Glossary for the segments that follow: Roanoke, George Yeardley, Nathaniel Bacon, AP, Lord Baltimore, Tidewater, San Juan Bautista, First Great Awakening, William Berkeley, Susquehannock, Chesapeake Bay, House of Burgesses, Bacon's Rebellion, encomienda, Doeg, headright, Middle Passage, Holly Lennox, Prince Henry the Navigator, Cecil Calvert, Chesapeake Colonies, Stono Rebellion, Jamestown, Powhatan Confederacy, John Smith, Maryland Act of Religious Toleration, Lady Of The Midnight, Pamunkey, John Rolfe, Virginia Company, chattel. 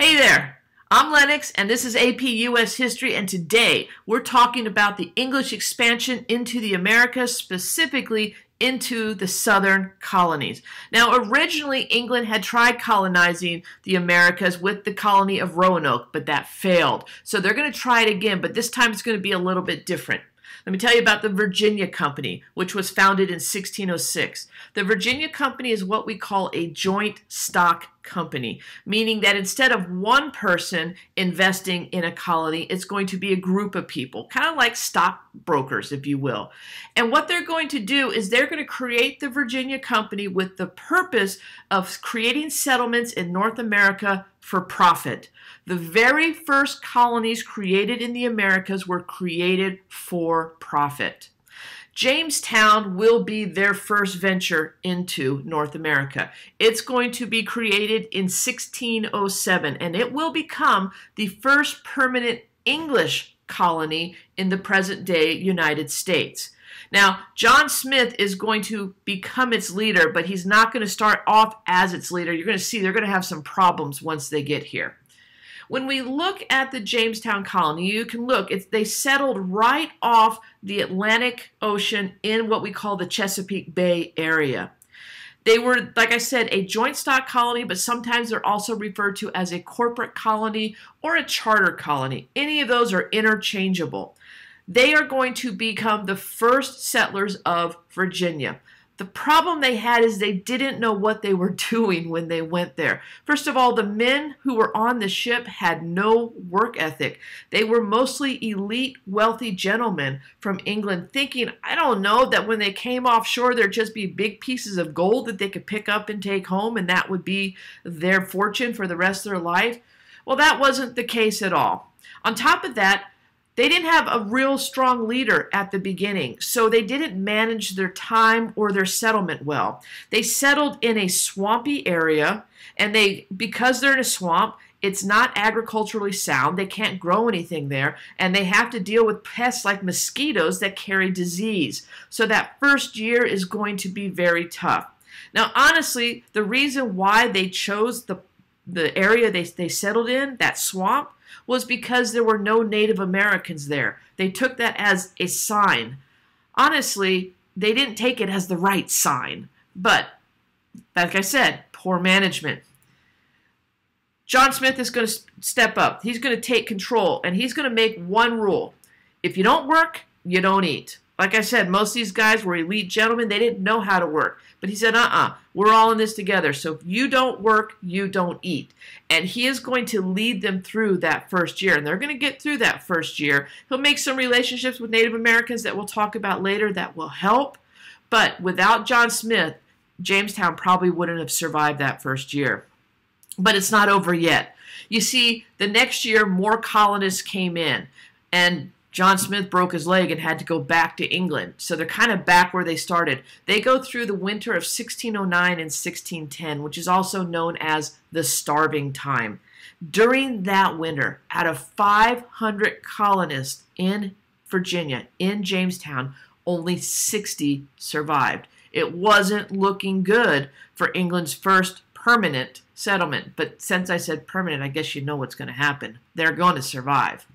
Hey there, I'm Lennox, and this is AP U.S. History, and today we're talking about the English expansion into the Americas, specifically into the southern colonies. Now, originally, England had tried colonizing the Americas with the colony of Roanoke, but that failed. So they're going to try it again, but this time it's going to be a little bit different. Let me tell you about the Virginia Company, which was founded in 1606. The Virginia Company is what we call a joint stock company, meaning that instead of one person investing in a colony, it's going to be a group of people, kind of like stockbrokers, if you will. And what they're going to do is they're going to create the Virginia Company with the purpose of creating settlements in North America for profit. The very first colonies created in the Americas were created for profit. Jamestown will be their first venture into North America. It's going to be created in 1607, and it will become the first permanent English colony in the present-day United States. Now, John Smith is going to become its leader, but he's not going to start off as its leader. You're going to see they're going to have some problems once they get here. When we look at the Jamestown colony, you can look, they settled right off the Atlantic Ocean in what we call the Chesapeake Bay area. They were, like I said, a joint stock colony, but sometimes they're also referred to as a corporate colony or a charter colony. Any of those are interchangeable. They are going to become the first settlers of Virginia. The problem they had is they didn't know what they were doing when they went there. First of all, the men who were on the ship had no work ethic. They were mostly elite, wealthy gentlemen from England thinking, I don't know, that when they came offshore, there'd just be big pieces of gold that they could pick up and take home, and that would be their fortune for the rest of their life. Well, that wasn't the case at all. On top of that, they didn't have a real strong leader at the beginning, so they didn't manage their time or their settlement well. They settled in a swampy area, and because they're in a swamp, it's not agriculturally sound. They can't grow anything there, and they have to deal with pests like mosquitoes that carry disease. So that first year is going to be very tough. Now, honestly, the reason why they chose the area they settled in, that swamp, was because there were no Native Americans there. They took that as a sign. Honestly, they didn't take it as the right sign. But, like I said, poor management. John Smith is going to step up. He's going to take control, and he's going to make one rule. If you don't work, you don't eat. Like I said, most of these guys were elite gentlemen. They didn't know how to work. But he said, we're all in this together. So if you don't work, you don't eat. And he is going to lead them through that first year. And they're going to get through that first year. He'll make some relationships with Native Americans that we'll talk about later that will help. But without John Smith, Jamestown probably wouldn't have survived that first year. But it's not over yet. You see, the next year, more colonists came in. And John Smith broke his leg and had to go back to England. So they're kind of back where they started. They go through the winter of 1609 and 1610, which is also known as the Starving Time. During that winter, out of 500 colonists in Virginia, in Jamestown, only 60 survived. It wasn't looking good for England's first permanent settlement. But since I said permanent, I guess you know what's going to happen. They're going to survive.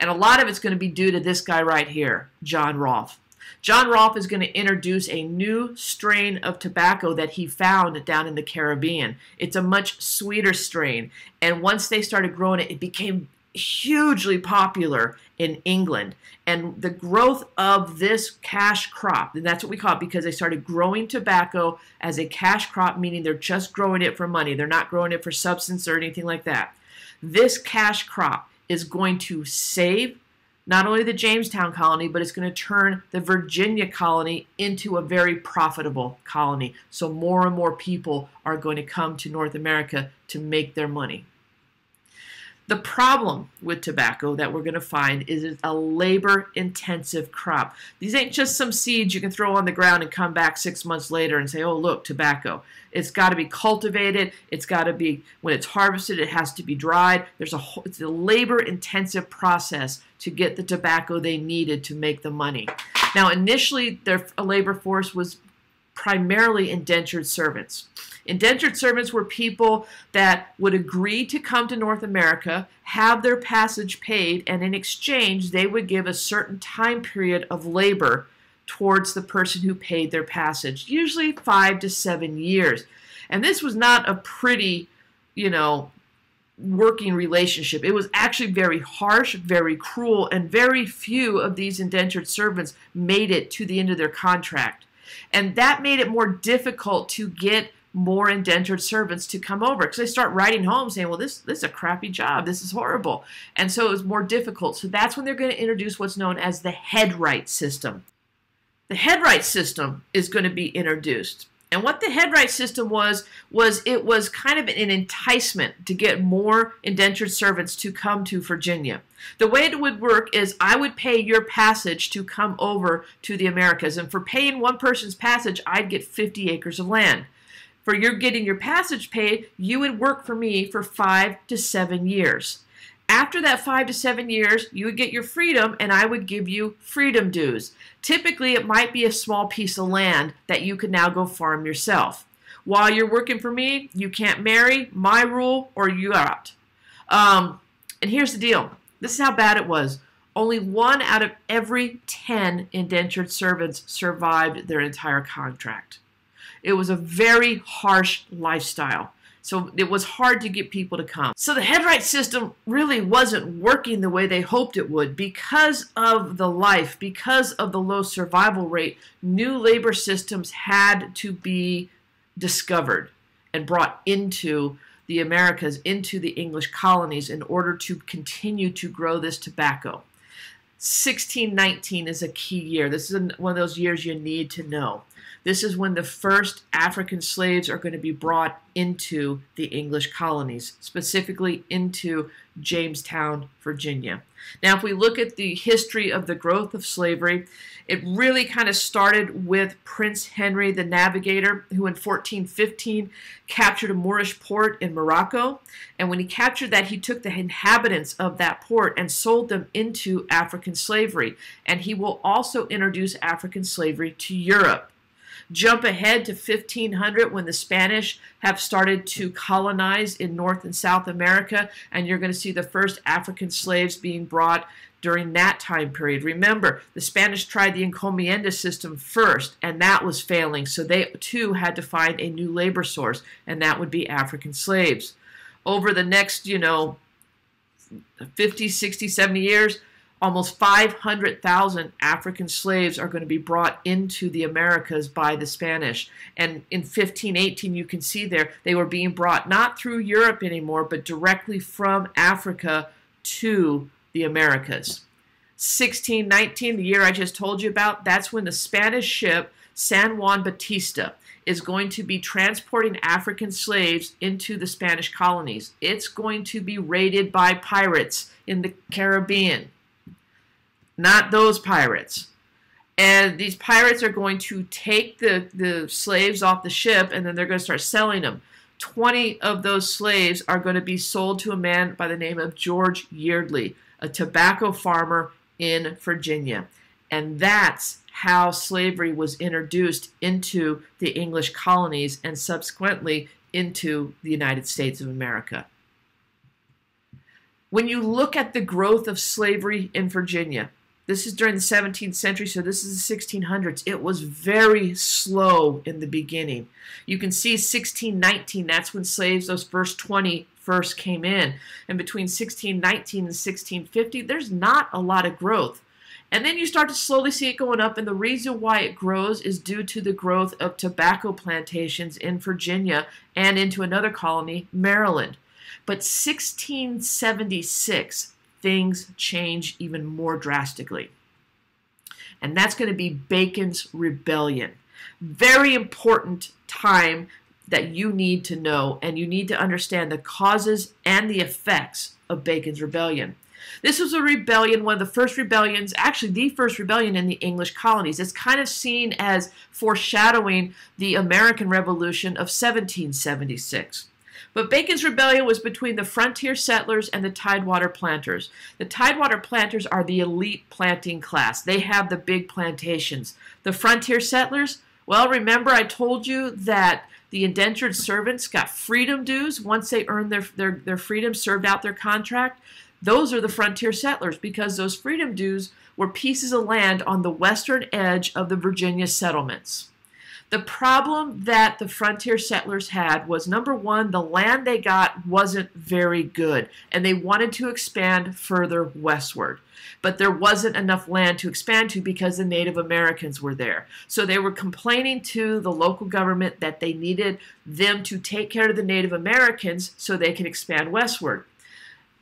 And a lot of it's going to be due to this guy right here, John Rolfe. John Rolfe is going to introduce a new strain of tobacco that he found down in the Caribbean. It's a much sweeter strain. And once they started growing it, it became hugely popular in England. And the growth of this cash crop, and that's what we call it because they started growing tobacco as a cash crop, meaning they're just growing it for money. They're not growing it for substance or anything like that. This cash crop is going to save not only the Jamestown colony, but it's going to turn the Virginia colony into a very profitable colony. So more and more people are going to come to North America to make their money. The problem with tobacco that we're going to find is it's a labor-intensive crop. These ain't just some seeds you can throw on the ground and come back 6 months later and say, oh, look, tobacco. It's got to be cultivated. It's got to be, when it's harvested, it has to be dried. It's a labor-intensive process to get the tobacco they needed to make the money. Now, initially, their labor force was primarily indentured servants. Indentured servants were people that would agree to come to North America, have their passage paid, and in exchange they would give a certain time period of labor towards the person who paid their passage, usually 5 to 7 years. And this was not a pretty, you know, working relationship. It was actually very harsh, very cruel, and very few of these indentured servants made it to the end of their contract. And that made it more difficult to get more indentured servants to come over, because they start writing home saying, well, this is a crappy job, this is horrible. And so it was more difficult. So that's when they're going to introduce what's known as the headright system. The headright system is going to be introduced. And what the headright system was it was kind of an enticement to get more indentured servants to come to Virginia. The way it would work is I would pay your passage to come over to the Americas. And for paying one person's passage, I'd get 50 acres of land. For your getting your passage paid, you would work for me for 5 to 7 years. After that 5 to 7 years, you would get your freedom, and I would give you freedom dues. Typically, it might be a small piece of land that you could now go farm yourself. While you're working for me, you can't marry, my rule, or you are out. And here's the deal. This is how bad it was. Only 1 out of every 10 indentured servants survived their entire contract. It was a very harsh lifestyle. So it was hard to get people to come. So the headright system really wasn't working the way they hoped it would. Because of the life, because of the low survival rate, new labor systems had to be discovered and brought into the Americas, into the English colonies, in order to continue to grow this tobacco. 1619 is a key year. This is one of those years you need to know. This is when the first African slaves are going to be brought into the English colonies, specifically into Jamestown, Virginia. Now, if we look at the history of the growth of slavery, it really kind of started with Prince Henry the Navigator, who in 1415 captured a Moorish port in Morocco. And when he captured that, he took the inhabitants of that port and sold them into African slavery. And he will also introduce African slavery to Europe. Jump ahead to 1500 when the Spanish have started to colonize in North and South America, and you're going to see the first African slaves being brought during that time period. Remember, the Spanish tried the encomienda system first, and that was failing, so they too had to find a new labor source, and that would be African slaves. Over the next, 50, 60, 70 years, almost 500,000 African slaves are going to be brought into the Americas by the Spanish. And in 1518, you can see there, they were being brought not through Europe anymore, but directly from Africa to the Americas. 1619, the year I just told you about, that's when the Spanish ship San Juan Bautista is going to be transporting African slaves into the Spanish colonies. It's going to be raided by pirates in the Caribbean. Not those pirates. And these pirates are going to take the slaves off the ship, and then they're going to start selling them. 20 of those slaves are going to be sold to a man by the name of George Yeardley, a tobacco farmer in Virginia. And that's how slavery was introduced into the English colonies and subsequently into the United States of America. When you look at the growth of slavery in Virginia, this is during the 17th century, so this is the 1600s. It was very slow in the beginning. You can see 1619, that's when slaves, those first 20, first came in. And between 1619 and 1650, there's not a lot of growth. And then you start to slowly see it going up, and the reason why it grows is due to the growth of tobacco plantations in Virginia and into another colony, Maryland. But 1676, things change even more drastically. And that's going to be Bacon's Rebellion. Very important time that you need to know, and you need to understand the causes and the effects of Bacon's Rebellion. This was a rebellion, one of the first rebellions, actually the first rebellion in the English colonies. It's kind of seen as foreshadowing the American Revolution of 1776. But Bacon's Rebellion was between the frontier settlers and the Tidewater planters. The Tidewater planters are the elite planting class. They have the big plantations. The frontier settlers, Well, remember I told you that the indentured servants got freedom dues once they earned their freedom, served out their contract. Those are the frontier settlers because those freedom dues were pieces of land on the western edge of the Virginia settlements. The problem that the frontier settlers had was, number one, the land they got wasn't very good, and they wanted to expand further westward. But there wasn't enough land to expand to because the Native Americans were there. So they were complaining to the local government that they needed them to take care of the Native Americans so they could expand westward.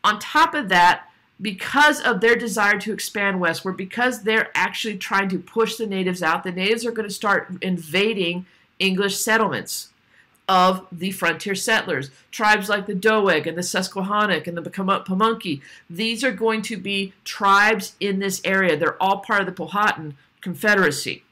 On top of that, because of their desire to expand westward, because they're actually trying to push the natives out, the natives are going to start invading English settlements of the frontier settlers. Tribes like the Doeg and the Susquehannock and the Pamunkey, these are going to be tribes in this area. They're all part of the Powhatan Confederacy.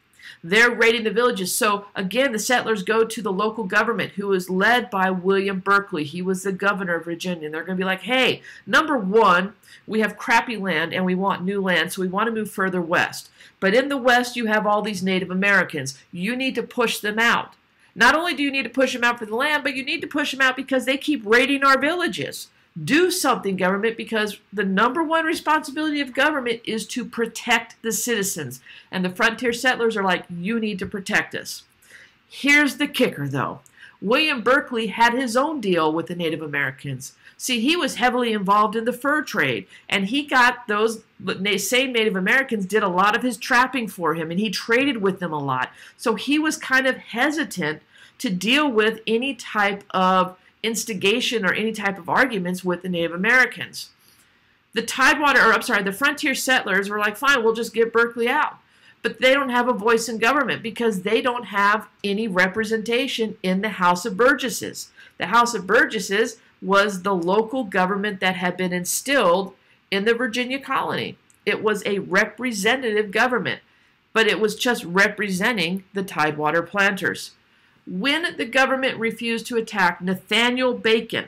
They're raiding the villages. So again, the settlers go to the local government, who is led by William Berkeley. He was the governor of Virginia. And they're going to be like, hey, number one, we have crappy land and we want new land, so we want to move further west. But in the west, you have all these Native Americans. You need to push them out. Not only do you need to push them out for the land, but you need to push them out because they keep raiding our villages. Do something, government, because the number one responsibility of government is to protect the citizens. And the frontier settlers are like, you need to protect us. Here's the kicker, though. William Berkeley had his own deal with the Native Americans. See, he was heavily involved in the fur trade, and he got those same Native Americans did a lot of his trapping for him, and he traded with them a lot. So he was kind of hesitant to deal with any type of instigation or any type of arguments with the Native Americans. The the frontier settlers were like, fine, we'll just get Berkeley out. But they don't have a voice in government because they don't have any representation in the House of Burgesses. The House of Burgesses was the local government that had been instilled in the Virginia colony. It was a representative government, but it was just representing the Tidewater planters. When the government refused to attack, Nathaniel Bacon,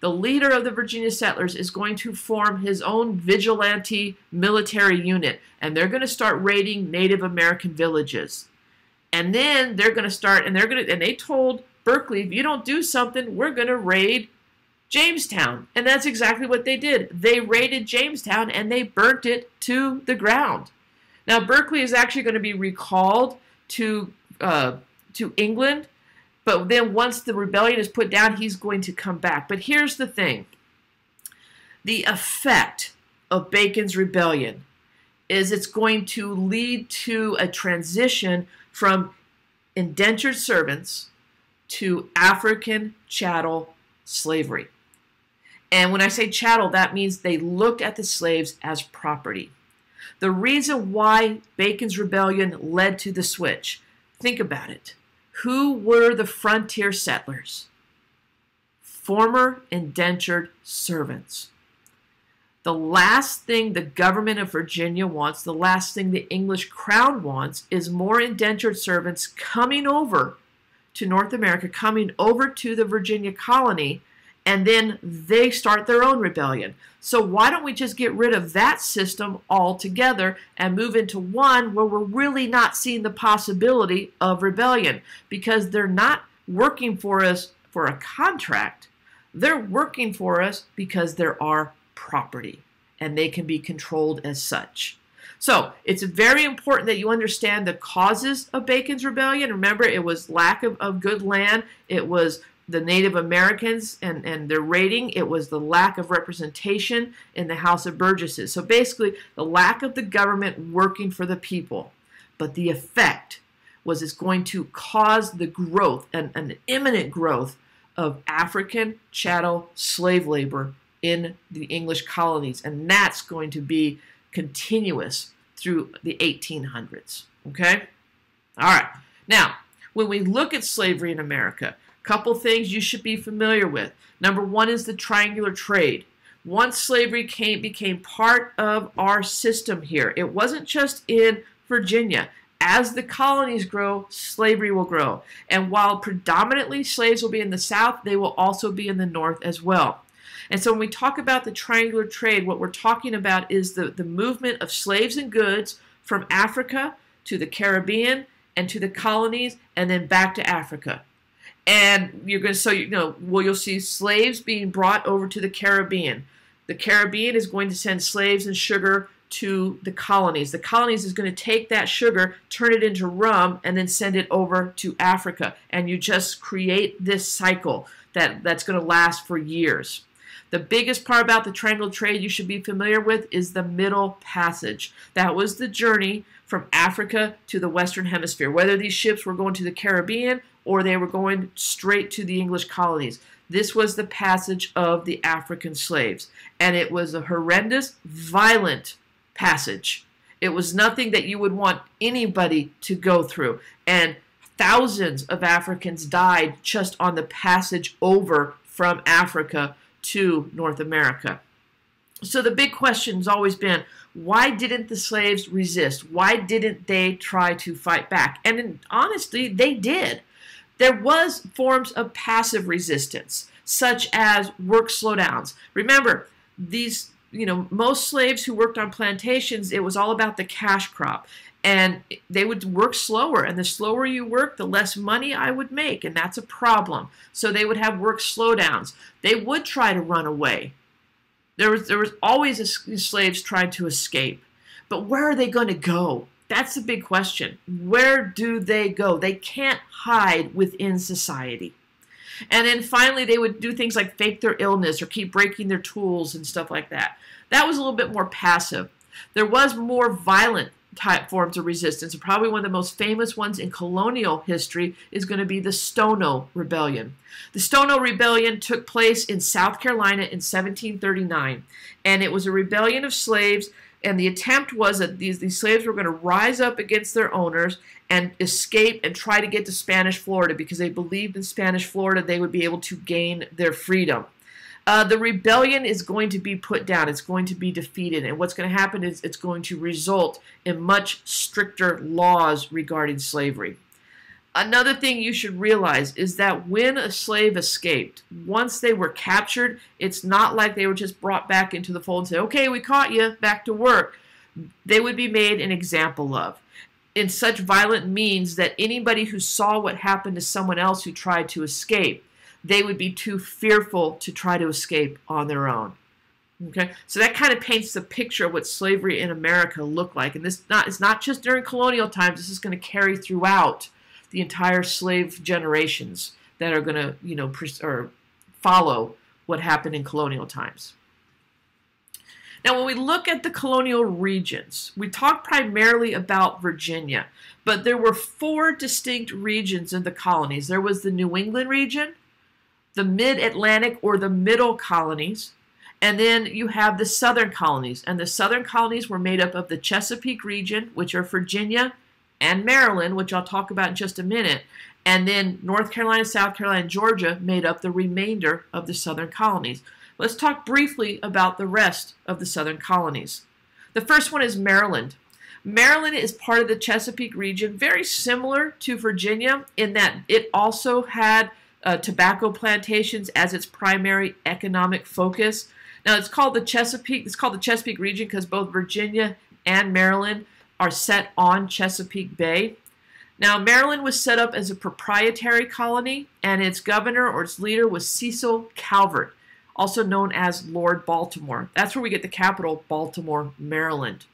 the leader of the Virginia settlers, is going to form his own vigilante military unit, and they're going to start raiding Native American villages. And then they're going to start, and they told Berkeley, if you don't do something, we're going to raid Jamestown. And that's exactly what they did. They raided Jamestown, and they burnt it to the ground. Now, Berkeley is actually going to be recalled to England. But then once the rebellion is put down, he's going to come back. But here's the thing. The effect of Bacon's rebellion is it's going to lead to a transition from indentured servants to African chattel slavery. And when I say chattel, that means they looked at the slaves as property. The reason why Bacon's rebellion led to the switch, think about it. Who were the frontier settlers? Former indentured servants. The last thing the government of Virginia wants, the last thing the English crown wants, is more indentured servants coming over to North America, coming over to the Virginia colony, and then they start their own rebellion. So why don't we just get rid of that system altogether and move into one where we're really not seeing the possibility of rebellion, because they're not working for us for a contract. They're working for us because they are property and they can be controlled as such. So it's very important that you understand the causes of Bacon's rebellion. Remember, it was lack of good land. It was the Native Americans and their raiding. It was the lack of representation in the House of Burgesses. So basically, the lack of the government working for the people. But the effect was it's going to cause the growth, an imminent growth, of African chattel slave labor in the English colonies. And that's going to be continuous through the 1800s. Okay? All right. Now, when we look at slavery in America, couple things you should be familiar with. Number one is the triangular trade. Once slavery became part of our system here, it wasn't just in Virginia. As the colonies grow, slavery will grow. And while predominantly slaves will be in the South, they will also be in the North as well. And so when we talk about the triangular trade, what we're talking about is the movement of slaves and goods from Africa to the Caribbean and to the colonies and then back to Africa. And you're going to, so you know, well, you'll see slaves being brought over to the Caribbean. The Caribbean is going to send slaves and sugar to the colonies. The colonies is going to take that sugar, turn it into rum, and then send it over to Africa. And you just create this cycle that's going to last for years. The biggest part about the triangle trade you should be familiar with is the Middle Passage. That was the journey from Africa to the Western Hemisphere, whether these ships were going to the Caribbean or they were going straight to the English colonies. This was the passage of the African slaves, and it was a horrendous, violent passage. It was nothing that you would want anybody to go through, and thousands of Africans died just on the passage over from Africa to North America. So the big question's always been, why didn't the slaves resist? Why didn't they try to fight back? And honestly, they did. There was forms of passive resistance, such as work slowdowns. Remember, these, you know, most slaves who worked on plantations, it was all about the cash crop. And they would work slower, and the slower you work, the less money I would make, and that's a problem. So they would have work slowdowns. They would try to run away. There was always slaves trying to escape. But where are they going to go? That's the big question. Where do they go? They can't hide within society. And then finally, they would do things like fake their illness or keep breaking their tools and stuff like that. That was a little bit more passive. There was more violent type forms of resistance. And probably one of the most famous ones in colonial history is going to be the Stono Rebellion. The Stono Rebellion took place in South Carolina in 1739. And it was a rebellion of slaves. And the attempt was that these slaves were going to rise up against their owners and escape and try to get to Spanish Florida, because they believed in Spanish Florida they would be able to gain their freedom. The rebellion is going to be put down. It's going to be defeated. And what's going to happen is it's going to result in much stricter laws regarding slavery. Another thing you should realize is that when a slave escaped, once they were captured, it's not like they were just brought back into the fold and said, okay, we caught you, back to work. They would be made an example of in such violent means that anybody who saw what happened to someone else who tried to escape, they would be too fearful to try to escape on their own. Okay, so that kind of paints the picture of what slavery in America looked like. And it's not just during colonial times, this is going to carry throughout the entire slave generations that are going to, you know, follow what happened in colonial times. Now, when we look at the colonial regions, we talk primarily about Virginia, but there were four distinct regions in the colonies. There was the New England region, the Mid-Atlantic or the Middle colonies, and then you have the Southern colonies. And the Southern colonies were made up of the Chesapeake region, which are Virginia and Maryland, which I'll talk about in just a minute, and then North Carolina, South Carolina, and Georgia made up the remainder of the Southern colonies. Let's talk briefly about the rest of the Southern colonies. The first one is Maryland. Maryland is part of the Chesapeake region, very similar to Virginia in that it also had tobacco plantations as its primary economic focus. Now it's called the Chesapeake region because both Virginia and Maryland are set on Chesapeake Bay. Now, Maryland was set up as a proprietary colony, and its governor or its leader was Cecil Calvert, also known as Lord Baltimore. That's where we get the capital, Baltimore, Maryland.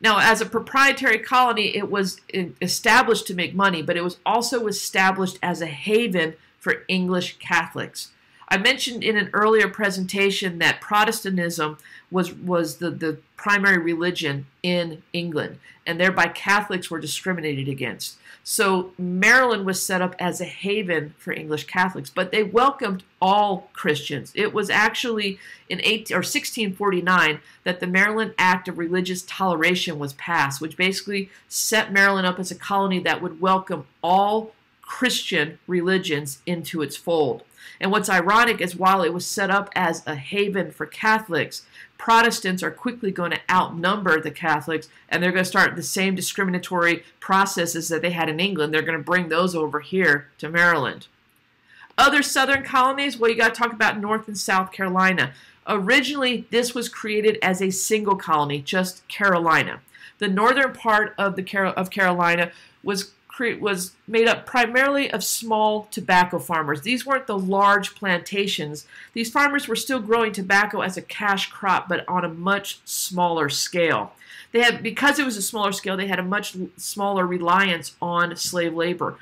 Now, as a proprietary colony, it was established to make money, but it was also established as a haven for English Catholics. I mentioned in an earlier presentation that Protestantism was the primary religion in England, and thereby Catholics were discriminated against. So Maryland was set up as a haven for English Catholics, but they welcomed all Christians. It was actually in 1649 that the Maryland Act of Religious Toleration was passed, which basically set Maryland up as a colony that would welcome all Christian religions into its fold. And what's ironic is while it was set up as a haven for Catholics, Protestants are quickly going to outnumber the Catholics, and they're going to start the same discriminatory processes that they had in England. They're going to bring those over here to Maryland. Other Southern colonies, well, you got to talk about North and South Carolina. Originally, this was created as a single colony, just Carolina. The northern part of Carolina was was made up primarily of small tobacco farmers. These weren't the large plantations. These farmers were still growing tobacco as a cash crop, but on a much smaller scale. They had, because it was a smaller scale, they had a much smaller reliance on slave labor.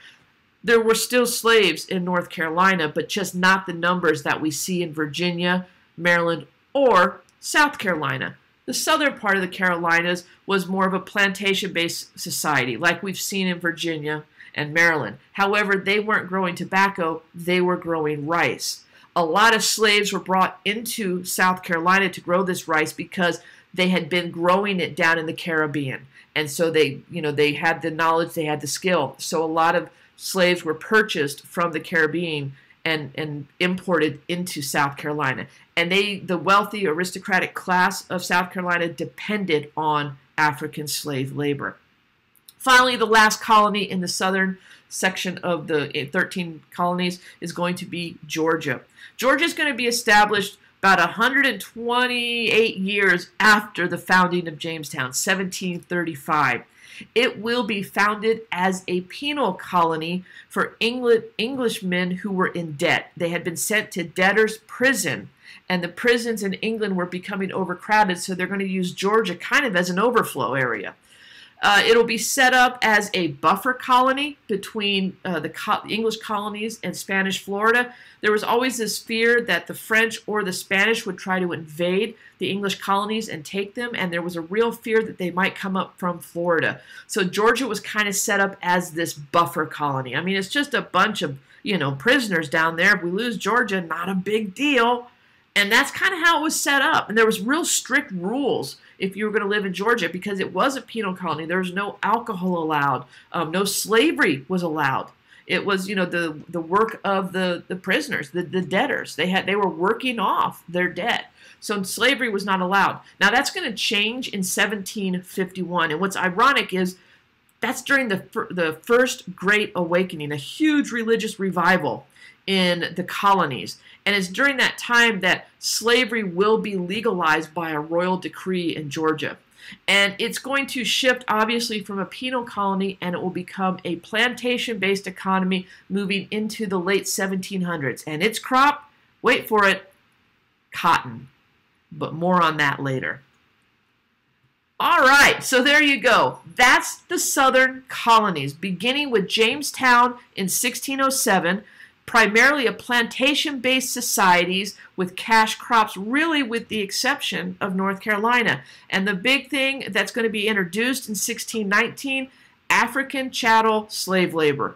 There were still slaves in North Carolina, but just not the numbers that we see in Virginia, Maryland, or South Carolina. The southern part of the Carolinas was more of a plantation-based society, like we've seen in Virginia and Maryland. However, they weren't growing tobacco, they were growing rice. A lot of slaves were brought into South Carolina to grow this rice because they had been growing it down in the Caribbean. And so they, you know, they had the knowledge, they had the skill. So a lot of slaves were purchased from the Caribbean and imported into South Carolina. And they, the wealthy aristocratic class of South Carolina, depended on African slave labor. Finally, the last colony in the southern section of the 13 colonies is going to be Georgia. Georgia is going to be established about 128 years after the founding of Jamestown, 1735. It will be founded as a penal colony for Englishmen who were in debt. They had been sent to debtors' prison, and the prisons in England were becoming overcrowded, so they're going to use Georgia kind of as an overflow area. It'll be set up as a buffer colony between the English colonies and Spanish Florida. There was always this fear that the French or the Spanish would try to invade the English colonies and take them, and there was a real fear that they might come up from Florida. So Georgia was kind of set up as this buffer colony. I mean, it's just a bunch of, you know, prisoners down there. If we lose Georgia, not a big deal. And that's kind of how it was set up. And there was real strict rules if you were going to live in Georgia because it was a penal colony. There was no alcohol allowed. No slavery was allowed. It was, you know, the work of the prisoners, the debtors. They were working off their debt. So slavery was not allowed. Now that's going to change in 1751. And what's ironic is that's during the First Great Awakening, a huge religious revival in the colonies. And it's during that time that slavery will be legalized by a royal decree in Georgia. And it's going to shift, obviously, from a penal colony, and it will become a plantation-based economy moving into the late 1700s. And its crop, wait for it, cotton. But more on that later. All right, so there you go. That's the southern colonies, beginning with Jamestown in 1607, primarily a plantation-based societies with cash crops, really with the exception of North Carolina. And the big thing that's going to be introduced in 1619, African chattel slave labor.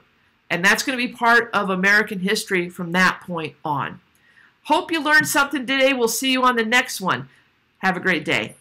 And that's going to be part of American history from that point on. Hope you learned something today. We'll see you on the next one. Have a great day.